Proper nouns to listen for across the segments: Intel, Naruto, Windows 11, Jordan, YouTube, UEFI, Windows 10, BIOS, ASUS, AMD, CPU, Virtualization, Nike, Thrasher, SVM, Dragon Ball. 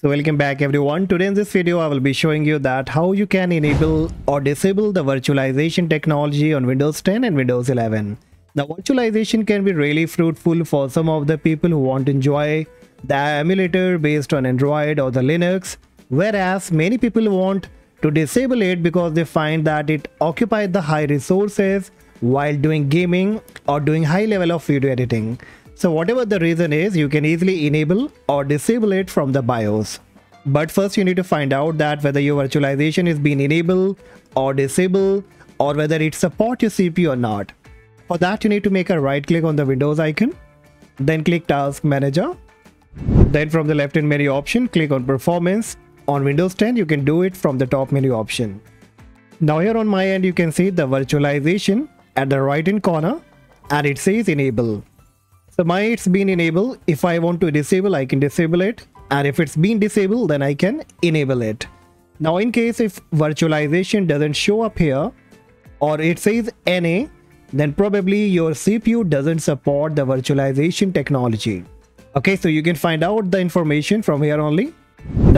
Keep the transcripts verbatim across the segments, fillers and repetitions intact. So welcome back everyone. Today in this video I will be showing you that how you can enable or disable the virtualization technology on Windows ten and Windows eleven. Now virtualization can be really fruitful for some of the people who want to enjoy the emulator based on Android or the Linux, whereas many people want to disable it because they find that it occupies the high resources while doing gaming or doing high level of video editing. So whatever the reason is, you can easily enable or disable it from the BIOS. But first you need to find out that whether your virtualization is being enabled or disabled or whether it supports your C P U or not. For that you need to make a right click on the Windows icon, then click Task Manager. Then from the left hand menu option, click on Performance. On Windows ten you can do it from the top menu option. Now here on my end you can see the virtualization at the right hand corner and it says Enable. So my it's been enabled. If I want to disable, I can disable it, and if it's been disabled then I can enable it. Now in case if virtualization doesn't show up here or it says N A, then probably your C P U doesn't support the virtualization technology. Okay, so you can find out the information from here only.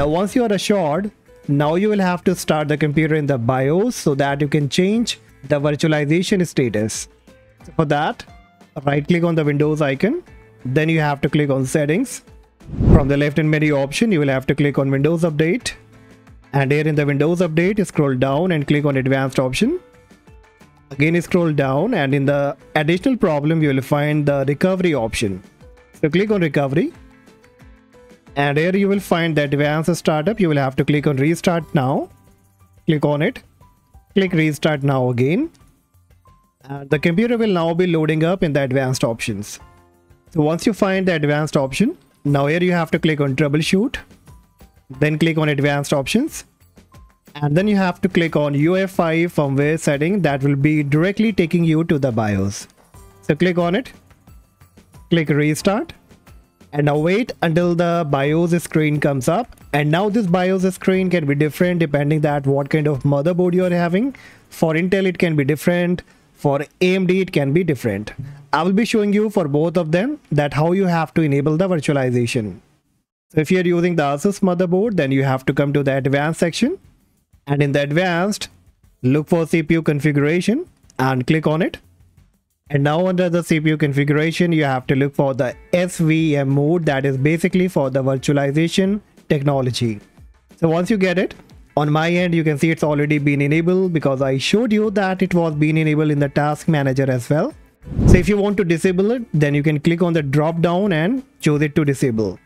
Now once you are assured, now you will have to start the computer in the BIOS so that you can change the virtualization status. So for that, right click on the Windows icon, then you have to click on Settings. From the left hand menu option you will have to click on Windows Update, and here in the Windows Update scroll down and click on Advanced option. Again scroll down, and in the additional problem you will find the recovery option. So click on Recovery, and here you will find the Advanced Startup. You will have to click on Restart Now, click on it, click Restart Now again. Uh, the computer will now be loading up in the advanced options. So once you find the advanced option, now here you have to click on Troubleshoot, then click on Advanced options, and then you have to click on U E F I firmware setting. That will be directly taking you to the BIOS. So click on it, click Restart, and now wait until the BIOS screen comes up. And now this BIOS screen can be different depending that what kind of motherboard you are having. For Intel it can be different, for A M D it can be different. I will be showing you for both of them that how you have to enable the virtualization. So if you are using the ASUS motherboard, then you have to come to the advanced section, and in the advanced look for C P U configuration and click on it. And now under the C P U configuration you have to look for the S V M mode, that is basically for the virtualization technology. So once you get it, on my end you can see it's already been enabled because I showed you that it was being enabled in the task manager as well. So if you want to disable it, then you can click on the drop down and choose it to disable.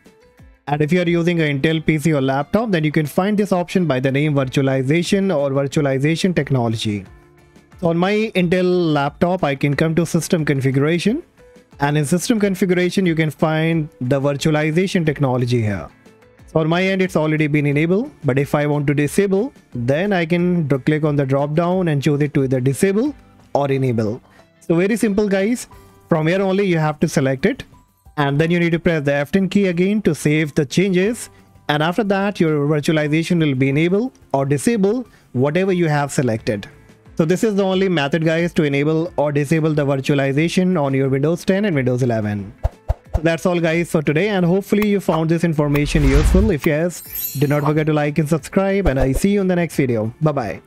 And if you are using an Intel P C or laptop, then you can find this option by the name virtualization or virtualization technology. So on my Intel laptop I can come to system configuration, and in system configuration you can find the virtualization technology here. For my end it's already been enabled, but if I want to disable, then I can click on the drop down and choose it to either disable or enable. So very simple guys, from here only you have to select it, and then you need to press the F ten key again to save the changes, and after that your virtualization will be enabled or disabled whatever you have selected. So this is the only method guys to enable or disable the virtualization on your Windows ten and Windows eleven. So that's all guys for today, and hopefully you found this information useful. If yes, do not forget to like and subscribe, and I see you in the next video. Bye bye.